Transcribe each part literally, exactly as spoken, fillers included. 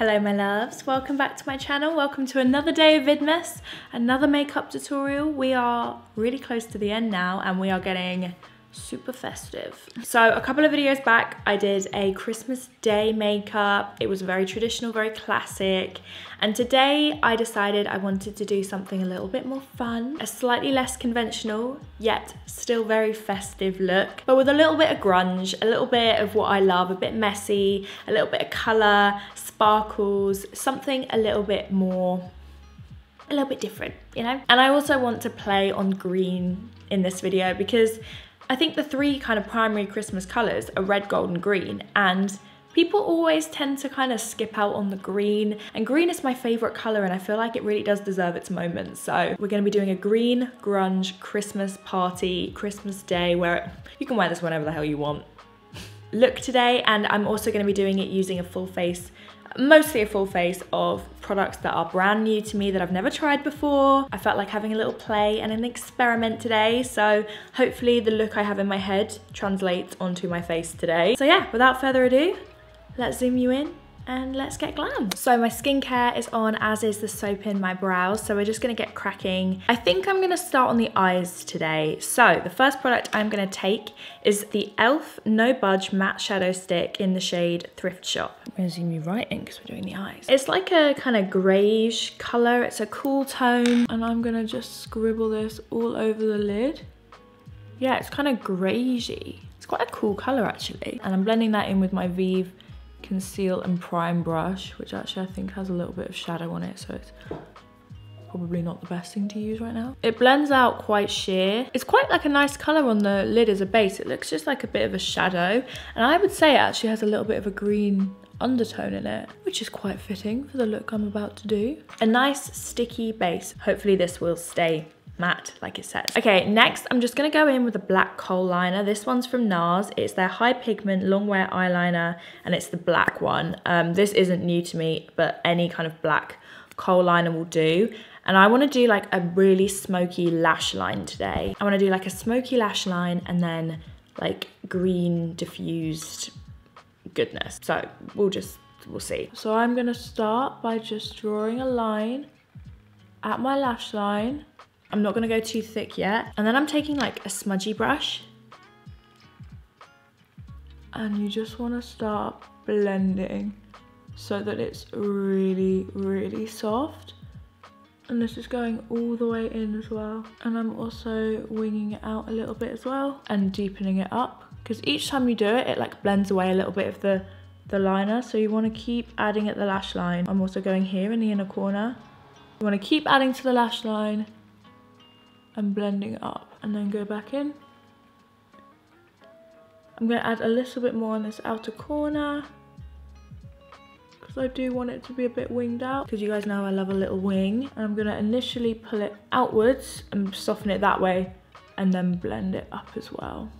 Hello my loves, welcome back to my channel. Welcome to another day of Vidmas, another makeup tutorial. We are really close to the end now and we are getting super festive. So a couple of videos back, I did a Christmas Day makeup. It was very traditional, very classic. And today I decided I wanted to do something a little bit more fun, a slightly less conventional, yet still very festive look, but with a little bit of grunge, a little bit of what I love, a bit messy, a little bit of color, sparkles, something a little bit more, a little bit different, you know? And I also want to play on green in this video because I think the three kind of primary Christmas colours are red, gold and green, and people always tend to kind of skip out on the green, and green is my favourite colour and I feel like it really does deserve its moment. So we're going to be doing a green grunge Christmas party, Christmas Day, where you can wear this whenever the hell you want look today, and I'm also going to be doing it using a full face, mostly a full face of products that are brand new to me that I've never tried before. I felt like having a little play and an experiment today, so hopefully the look I have in my head translates onto my face today. So yeah, without further ado, let's zoom you in and let's get glam. So my skincare is on, as is the soap in my brows, so we're just gonna get cracking. I think I'm gonna start on the eyes today. So the first product I'm gonna take is the E L F No Budge Matte Shadow Stick in the shade Thrift Shop. I'm gonna zoom you right in because we're doing the eyes. It's like a kind of grayish color, it's a cool tone, and I'm gonna just scribble this all over the lid. Yeah, it's kind of grayishy. It's quite a cool color actually. And I'm blending that in with my Veve Conceal and Prime brush, which actually I think has a little bit of shadow on it, so it's probably not the best thing to use right now. It blends out quite sheer. It's quite like a nice color on the lid as a base. It looks just like a bit of a shadow, and I would say it actually has a little bit of a green undertone in it, which is quite fitting for the look I'm about to do. A nice sticky base. Hopefully this will stay matte like it says. Okay, next I'm just gonna go in with a black coal liner. This one's from NARS. It's their high pigment long wear eyeliner and it's the black one. Um, this isn't new to me, but any kind of black coal liner will do. And I wanna do like a really smoky lash line today. I wanna do like a smoky lash line and then like green diffused goodness. So we'll just, we'll see. So I'm gonna start by just drawing a line at my lash line. I'm not gonna go too thick yet. And then I'm taking like a smudgy brush. And you just wanna start blending so that it's really, really soft. And this is going all the way in as well. And I'm also winging it out a little bit as well and deepening it up. Because each time you do it, it like blends away a little bit of the, the liner. So you wanna keep adding at the lash line. I'm also going here in the inner corner. You wanna keep adding to the lash line and blending it up, and then go back in. I'm gonna add a little bit more on this outer corner because I do want it to be a bit winged out, because you guys know I love a little wing. And I'm gonna initially pull it outwards and soften it that way and then blend it up as well.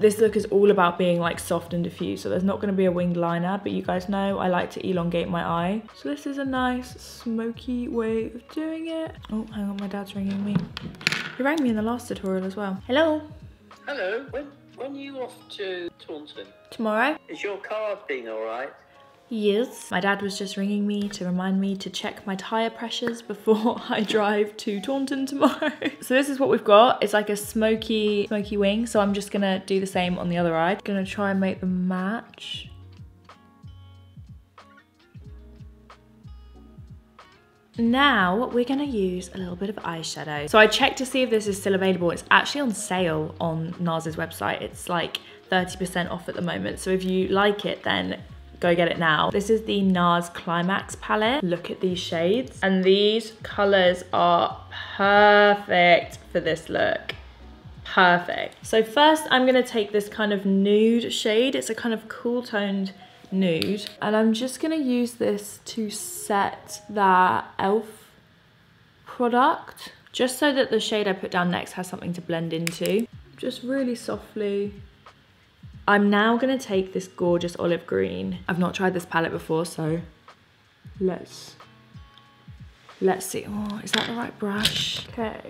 This look is all about being like soft and diffused, so there's not gonna be a winged liner, but you guys know I like to elongate my eye. So this is a nice smoky way of doing it. Oh, hang on, my dad's ringing me. He rang me in the last tutorial as well. Hello. Hello, when, when are you off to Taunton? Tomorrow. Is your car being all right? Yes. My dad was just ringing me to remind me to check my tyre pressures before I drive to Taunton tomorrow. So this is what we've got. It's like a smoky, smoky wing. So I'm just gonna do the same on the other eye. Gonna try and make them match. Now we're gonna use a little bit of eyeshadow. So I checked to see if this is still available. It's actually on sale on NARS's website. It's like thirty percent off at the moment. So if you like it, then go get it now. This is the NARS Climax palette. Look at these shades. And these colors are perfect for this look. Perfect. So first I'm gonna take this kind of nude shade. It's a kind of cool toned nude. And I'm just gonna use this to set that E L F product, just so that the shade I put down next has something to blend into. Just really softly. I'm now gonna take this gorgeous olive green. I've not tried this palette before, so let's, let's see. Oh, is that the right brush? Okay.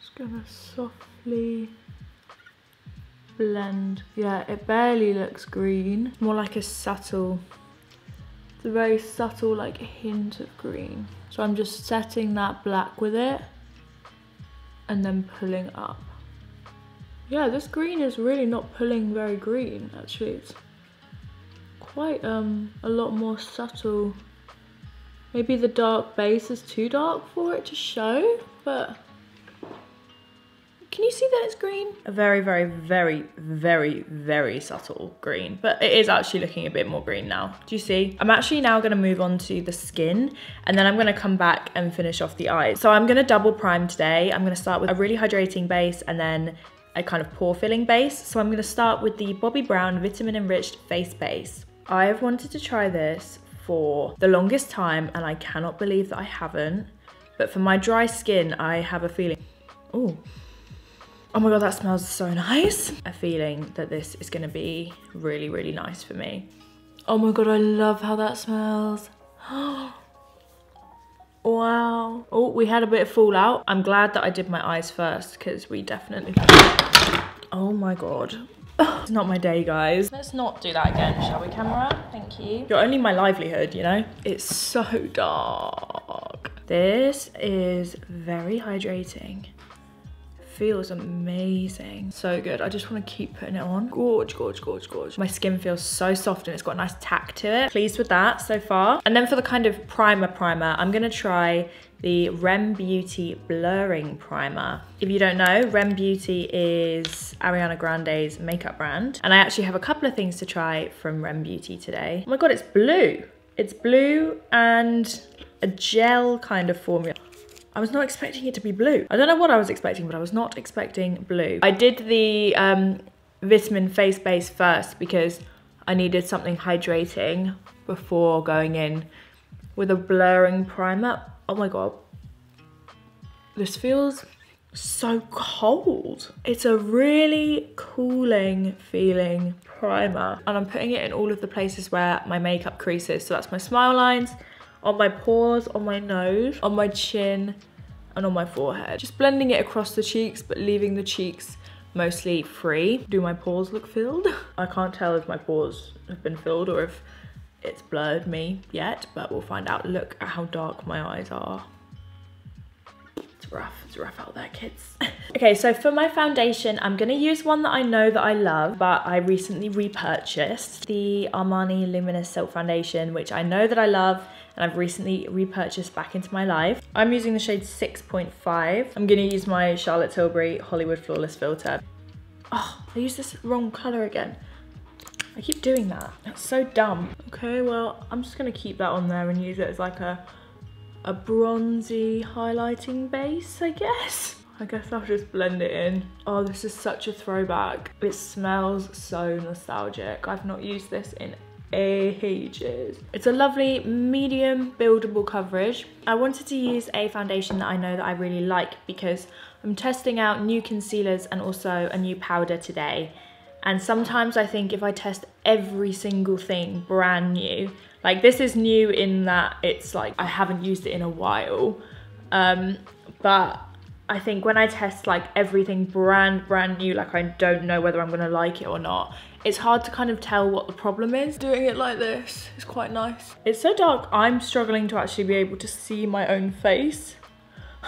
Just gonna softly blend. Yeah, it barely looks green. More like a subtle, it's a very subtle like hint of green. So I'm just setting that black with it and then pulling up. Yeah, this green is really not pulling very green actually. It's quite um, a lot more subtle. Maybe the dark base is too dark for it to show, but can you see that it's green? A very, very, very, very, very subtle green, but it is actually looking a bit more green now. Do you see? I'm actually now gonna move on to the skin and then I'm gonna come back and finish off the eyes. So I'm gonna double prime today. I'm gonna start with a really hydrating base and then a kind of pore filling base. So I'm gonna start with the Bobbi Brown Vitamin Enriched Face Base. I have wanted to try this for the longest time and I cannot believe that I haven't, but for my dry skin, I have a feeling, oh, oh my God, that smells so nice. A feeling that this is gonna be really, really nice for me. Oh my God, I love how that smells. Wow. Oh, we had a bit of fallout. I'm glad that I did my eyes first because we definitely, oh my God. It's not my day, guys. Let's not do that again, shall we, camera? Thank you. You're only my livelihood, you know? It's so dark. This is very hydrating. Feels amazing. So good. I just want to keep putting it on. Gorge, gorge, gorge, gorge. My skin feels so soft and it's got a nice tack to it. Pleased with that so far. And then for the kind of primer primer, I'm going to try the Rem Beauty Blurring Primer. If you don't know, Rem Beauty is Ariana Grande's makeup brand. And I actually have a couple of things to try from Rem Beauty today. Oh my God, it's blue. It's blue and a gel kind of formula. I was not expecting it to be blue. I don't know what I was expecting, but I was not expecting blue. I did the um, Vitamin Face Base first because I needed something hydrating before going in with a blurring primer. Oh my God. This feels so cold. It's a really cooling feeling primer. And I'm putting it in all of the places where my makeup creases. So that's my smile lines, on my pores, on my nose, on my chin, and on my forehead. Just blending it across the cheeks, but leaving the cheeks mostly free. Do my pores look filled? I can't tell if my pores have been filled or if it's blurred me yet, but we'll find out. Look at how dark my eyes are. It's rough, it's rough out there, kids. Okay, so for my foundation, I'm gonna use one that I know that I love, but I recently repurchased, the Armani Luminous Silk Foundation, which I know that I love, and I've recently repurchased back into my life. I'm using the shade six point five. I'm gonna use my Charlotte Tilbury Hollywood Flawless Filter. Oh, I used this wrong color again. I keep doing that, that's so dumb. Okay, well, I'm just gonna keep that on there and use it as like a, a bronzy highlighting base, I guess. I guess I'll just blend it in. Oh, this is such a throwback. It smells so nostalgic. I've not used this in ages. It's a lovely medium buildable coverage. I wanted to use a foundation that I know that I really like because I'm testing out new concealers and also a new powder today. And sometimes I think if I test every single thing brand new, like this is new in that it's like I haven't used it in a while, um, but I think when I test like everything brand, brand new, like I don't know whether I'm gonna like it or not. It's hard to kind of tell what the problem is. Doing it like this is quite nice. It's so dark, I'm struggling to actually be able to see my own face.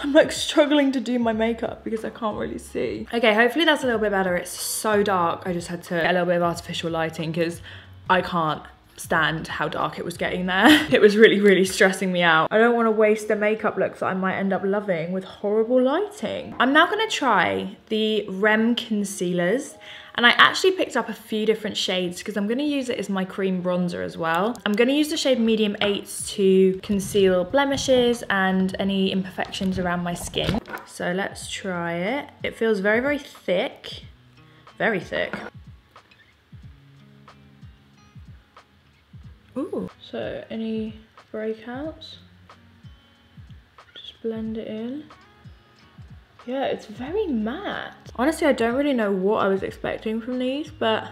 I'm like struggling to do my makeup because I can't really see. Okay, hopefully that's a little bit better. It's so dark. I just had to get a little bit of artificial lighting because I can't stand how dark it was getting there. It was really, really stressing me out. I don't want to waste a makeup look that I might end up loving with horrible lighting. I'm now gonna try the Rem concealers. And I actually picked up a few different shades because I'm gonna use it as my cream bronzer as well. I'm gonna use the shade medium eight to conceal blemishes and any imperfections around my skin. So let's try it. It feels very, very thick, very thick. Ooh, so any breakouts? Just blend it in. Yeah, it's very matte. Honestly, I don't really know what I was expecting from these, but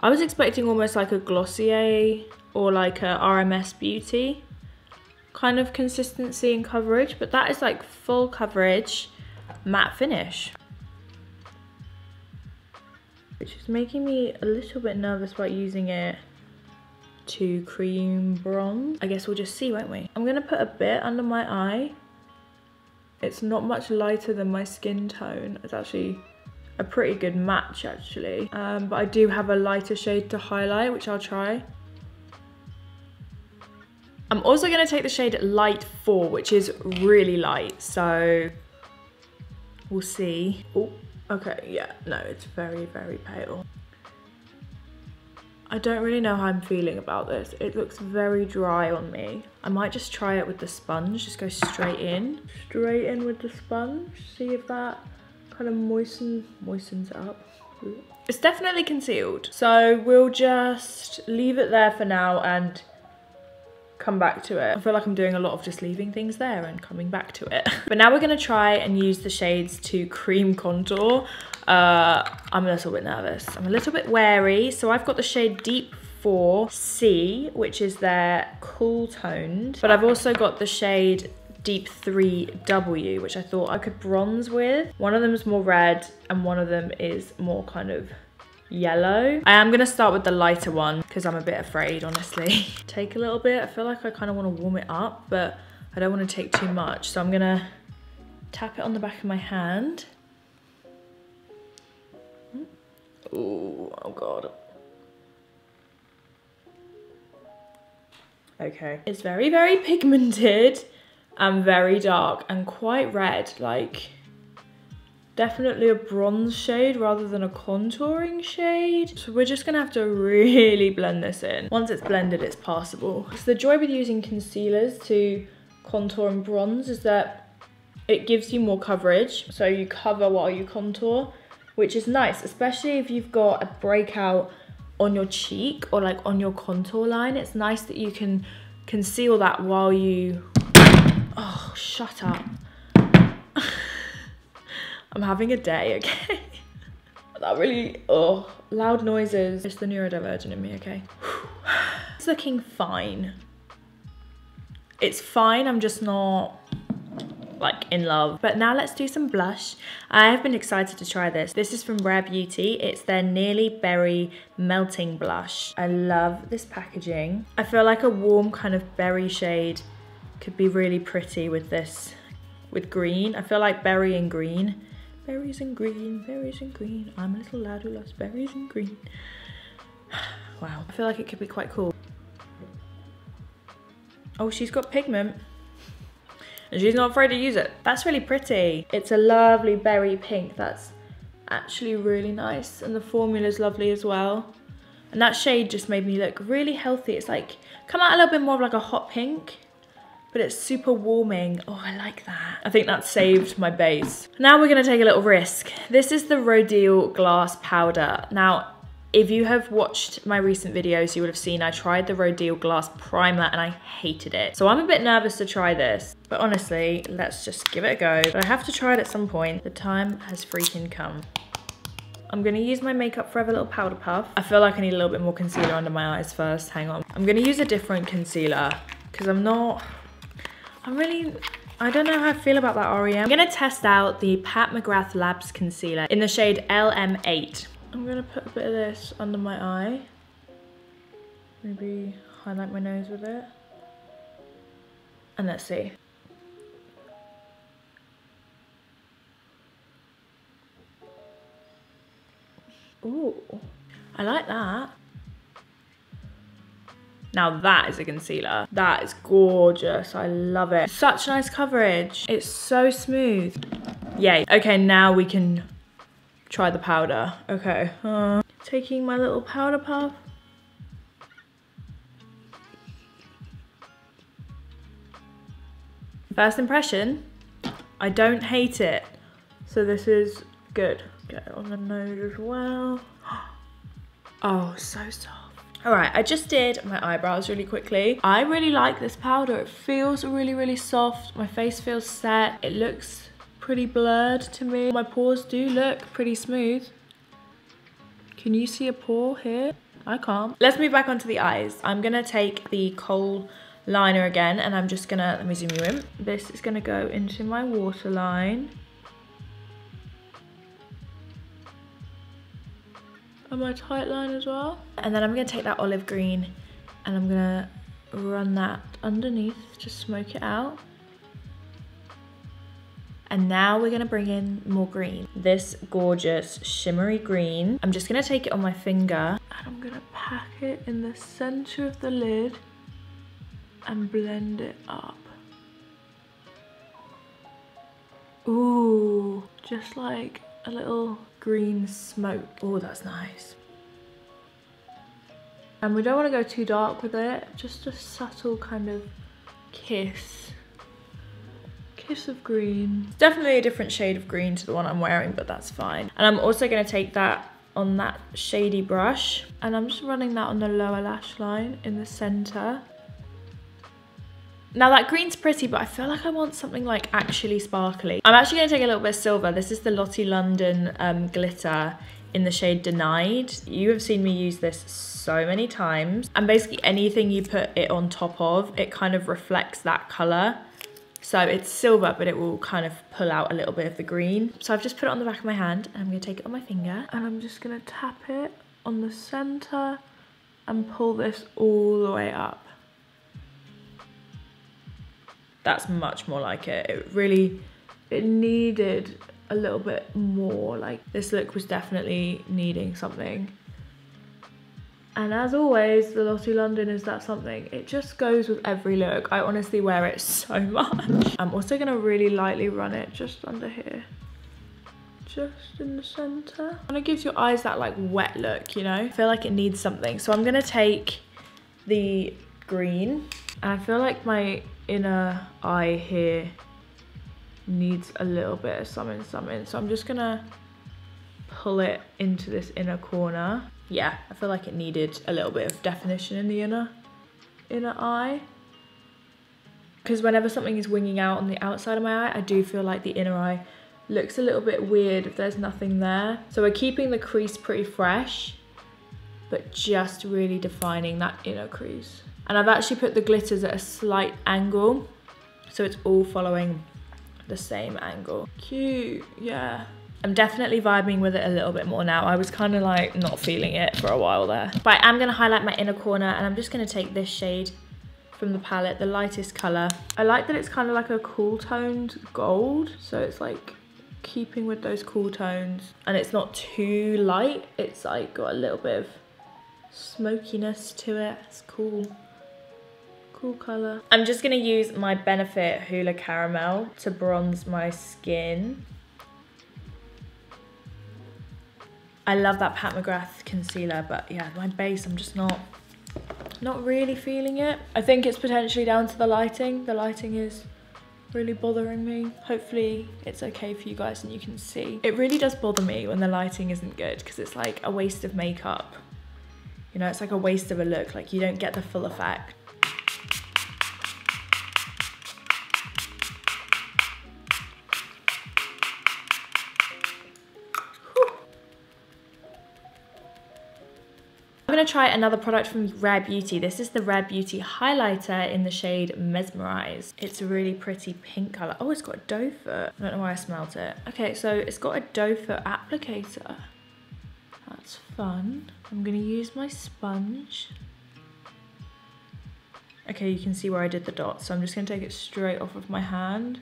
I was expecting almost like a Glossier or like a R M S Beauty kind of consistency and coverage, but that is like full coverage matte finish. which is making me a little bit nervous about using it to cream bronze. I guess we'll just see, won't we? I'm gonna put a bit under my eye. It's not much lighter than my skin tone. It's actually a pretty good match, actually. Um, but I do have a lighter shade to highlight, which I'll try. I'm also gonna take the shade Light four, which is really light, so we'll see. Oh, okay, yeah, no, it's very, very pale. I don't really know how I'm feeling about this. It looks very dry on me. I might just try it with the sponge, just go straight in. Straight in with the sponge, see if that kind of moistens, moistens it up. Ooh. It's definitely concealed, so we'll just leave it there for now and come back to it. I feel like I'm doing a lot of just leaving things there and coming back to it. But now we're gonna try and use the shades to cream contour. Uh, I'm a little bit nervous. I'm a little bit wary. So I've got the shade Deep four C, which is their Cool Toned. But I've also got the shade Deep three W, which I thought I could bronze with. One of them is more red and one of them is more kind of yellow. I am gonna start with the lighter one because I'm a bit afraid, honestly. Take a little bit. I feel like I kind of want to warm it up, but I don't want to take too much. So I'm gonna tap it on the back of my hand. Ooh, oh God. Okay. It's very, very pigmented and very dark and quite red, like definitely a bronze shade rather than a contouring shade. So we're just gonna have to really blend this in. Once it's blended, it's passable. So the joy with using concealers to contour and bronze is that it gives you more coverage. So you cover while you contour, which is nice, especially if you've got a breakout on your cheek or like on your contour line. It's nice that you can conceal that while you, oh, shut up. I'm having a day, okay? That really, oh, loud noises. It's the neurodivergent in me, okay? It's looking fine. It's fine, I'm just not like in love. But now let's do some blush. I have been excited to try this. This is from Rare Beauty. It's their Nearly Berry Melting Blush. I love this packaging. I feel like a warm kind of berry shade could be really pretty with this, with green. I feel like berry and green. Berries and green, berries and green. I'm a little lad who loves berries and green. Wow, I feel like it could be quite cool. Oh, she's got pigment and she's not afraid to use it. That's really pretty. It's a lovely berry pink. That's actually really nice. And the formula's lovely as well. And that shade just made me look really healthy. It's like, come out a little bit more of like a hot pink, but it's super warming. Oh, I like that. I think that saved my base. Now we're gonna take a little risk. This is the Rodial Glass Powder. Now, if you have watched my recent videos, you would have seen I tried the Rodial Glass Primer and I hated it. So I'm a bit nervous to try this, but honestly, let's just give it a go. But I have to try it at some point. The time has freaking come. I'm gonna use my Makeup Forever little powder puff. I feel like I need a little bit more concealer under my eyes first, hang on. I'm gonna use a different concealer because I'm not, I'm really, I don't know how I feel about that R E M. I'm gonna test out the Pat McGrath Labs concealer in the shade L M eight. I'm gonna put a bit of this under my eye. Maybe highlight my nose with it. And let's see. Ooh, I like that. Now that is a concealer. That is gorgeous, I love it. Such nice coverage. It's so smooth. Yay. Okay, now we can try the powder. Okay. Uh, taking my little powder puff. First impression, I don't hate it. So this is good. Get it on the nose as well. Oh, so soft. All right, I just did my eyebrows really quickly. I really like this powder. It feels really, really soft. My face feels set. It looks pretty blurred to me. My pores do look pretty smooth. Can you see a pore here? I can't. Let's move back onto the eyes. I'm gonna take the Kohl liner again and I'm just gonna, let me zoom you in. This is gonna go into my waterline. and my tight line as well. And then I'm gonna take that olive green and I'm gonna run that underneath, just smoke it out. And now we're gonna bring in more green. This gorgeous shimmery green. I'm just gonna take it on my finger and I'm gonna pack it in the center of the lid and blend it up. Ooh, just like a little green smoke. Oh, that's nice. And we don't wanna go too dark with it, just a subtle kind of kiss. Kiss of green. It's definitely a different shade of green to the one I'm wearing, but that's fine. And I'm also gonna take that on that shady brush and I'm just running that on the lower lash line in the center. Now that green's pretty, but I feel like I want something like actually sparkly. I'm actually gonna take a little bit of silver. This is the Lottie London um, glitter in the shade Denied. You have seen me use this so many times. And basically anything you put it on top of, it kind of reflects that color. So it's silver, but it will kind of pull out a little bit of the green. So I've just put it on the back of my hand and I'm gonna take it on my finger and I'm just gonna tap it on the center and pull this all the way up. That's much more like it. It really, it needed a little bit more. Like this look was definitely needing something. And as always, the Lottie London is that something. It just goes with every look. I honestly wear it so much. I'm also gonna really lightly run it just under here. Just in the center. And it gives your eyes that like wet look, you know? I feel like it needs something. So I'm gonna take the green. And I feel like my inner eye here needs a little bit of something, something. So I'm just gonna pull it into this inner corner. Yeah, I feel like it needed a little bit of definition in the inner inner eye. Because whenever something is winging out on the outside of my eye, I do feel like the inner eye looks a little bit weird if there's nothing there. So we're keeping the crease pretty fresh, but just really defining that inner crease. And I've actually put the glitters at a slight angle, so it's all following the same angle. Cute, yeah. I'm definitely vibing with it a little bit more now. I was kind of like not feeling it for a while there. But I am going to highlight my inner corner and I'm just going to take this shade from the palette, the lightest colour. I like that it's kind of like a cool toned gold. So it's like keeping with those cool tones and it's not too light. It's like got a little bit of smokiness to it. It's cool. Cool colour. I'm just going to use my Benefit Hoola Caramel to bronze my skin. I love that Pat McGrath concealer, but yeah, my base, I'm just not, not really feeling it. I think it's potentially down to the lighting. The lighting is really bothering me. Hopefully it's okay for you guys and you can see. It really does bother me when the lighting isn't good because it's like a waste of makeup. You know, it's like a waste of a look, like you don't get the full effect. I'm gonna try another product from Rare Beauty. This is the Rare Beauty highlighter in the shade Mesmerize. It's a really pretty pink color. Oh, it's got a doe foot. I don't know why I smelled it. Okay, so it's got a doe foot applicator. That's fun. I'm gonna use my sponge. Okay, you can see where I did the dots. So I'm just gonna take it straight off of my hand.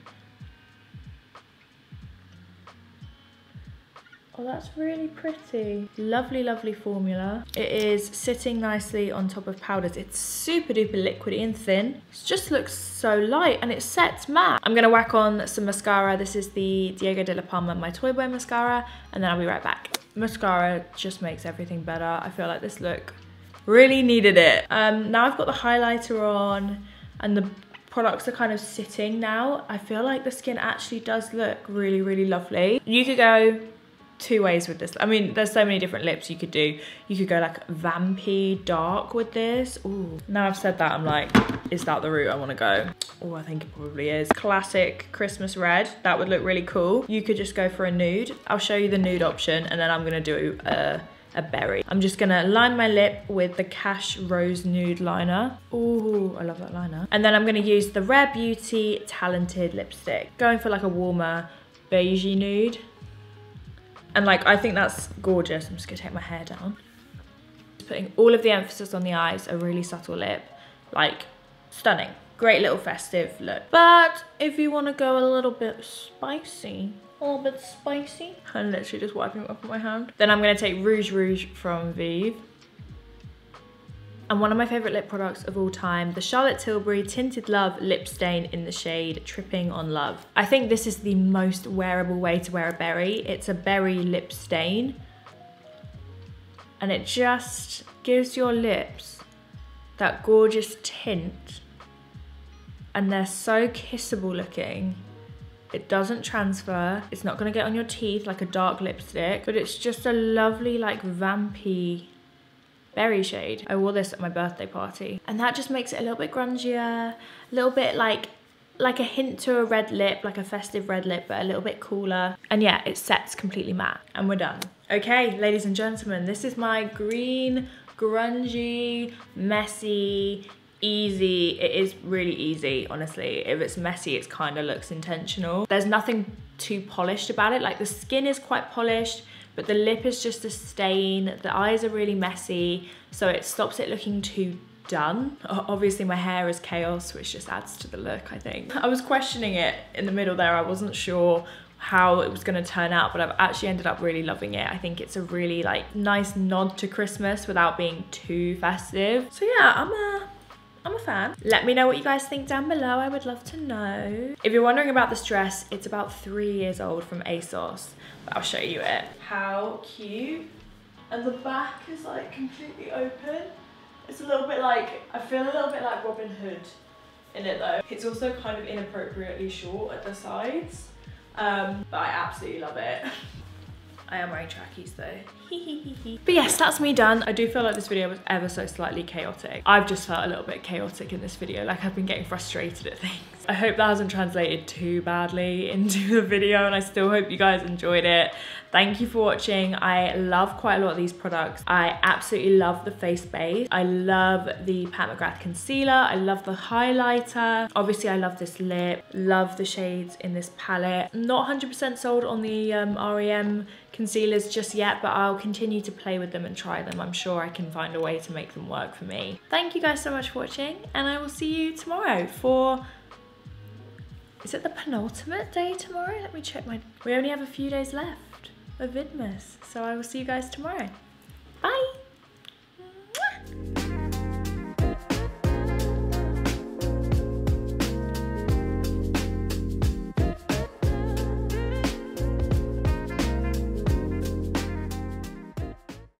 Oh, that's really pretty. Lovely, lovely formula. It is sitting nicely on top of powders. It's super duper liquidy and thin. It just looks so light and it sets matte. I'm gonna whack on some mascara. This is the Diego de la Palma My Toy Boy Mascara, and then I'll be right back. Mascara just makes everything better. I feel like this look really needed it. Um, now I've got the highlighter on and the products are kind of sitting now. I feel like the skin actually does look really, really lovely. You could go two ways with this. I mean, there's so many different lips you could do. You could go like vampy dark with this. Ooh. Now I've said that, I'm like, is that the route I want to go? Oh, I think it probably is. Classic Christmas red. That would look really cool. You could just go for a nude. I'll show you the nude option and then I'm gonna do a, a berry. I'm just gonna line my lip with the Cash Rose nude liner. Ooh, I love that liner. And then I'm gonna use the Rare Beauty Talented lipstick. Going for like a warmer beigey nude. And like, I think that's gorgeous. I'm just gonna take my hair down. Putting all of the emphasis on the eyes, a really subtle lip, like stunning. Great little festive look. But if you wanna go a little bit spicy, a little bit spicy. I'm literally just wiping it off with my hand. Then I'm gonna take Rouge Rouge from Veve. And one of my favorite lip products of all time, the Charlotte Tilbury Tinted Love Lip Stain in the shade Tripping on Love. I think this is the most wearable way to wear a berry. It's a berry lip stain. And it just gives your lips that gorgeous tint. And they're so kissable looking. It doesn't transfer. It's not gonna get on your teeth like a dark lipstick, but it's just a lovely, like, vampy berry shade. I wore this at my birthday party, and that just makes it a little bit grungier, a little bit like like a hint to a red lip, like a festive red lip, but a little bit cooler. And yeah, it sets completely matte, and we're done. Okay, ladies and gentlemen, this is my green, grungy, messy, easy. It is really easy, honestly. If it's messy, it kind of looks intentional. There's nothing too polished about it. Like, the skin is quite polished, but the lip is just a stain. The eyes are really messy, so it stops it looking too done. Obviously my hair is chaos, which just adds to the look, I think. I was questioning it in the middle there. I wasn't sure how it was gonna turn out, but I've actually ended up really loving it. I think it's a really, like, nice nod to Christmas without being too festive. So yeah, I'm a... I'm a fan. Let me know what you guys think down below. I would love to know. If you're wondering about this dress, it's about three years old from ASOS, but I'll show you it. How cute. And the back is like completely open. It's a little bit like, I feel a little bit like Robin Hood in it though. It's also kind of inappropriately short at the sides, um, but I absolutely love it. I am wearing trackies though. But yes, that's me done. I do feel like this video was ever so slightly chaotic. I've just felt a little bit chaotic in this video. Like, I've been getting frustrated at things. I hope that hasn't translated too badly into the video, and I still hope you guys enjoyed it. Thank you for watching. I love quite a lot of these products. I absolutely love the face base. I love the Pat McGrath concealer. I love the highlighter. Obviously, I love this lip. Love the shades in this palette. Not one hundred percent sold on the um, R E M concealers just yet, but I'll continue to play with them and try them. I'm sure I can find a way to make them work for me. Thank you guys so much for watching, and I will see you tomorrow for... Is it the penultimate day tomorrow? Let me check my... We only have a few days left of Vidmas, so I will see you guys tomorrow. Bye!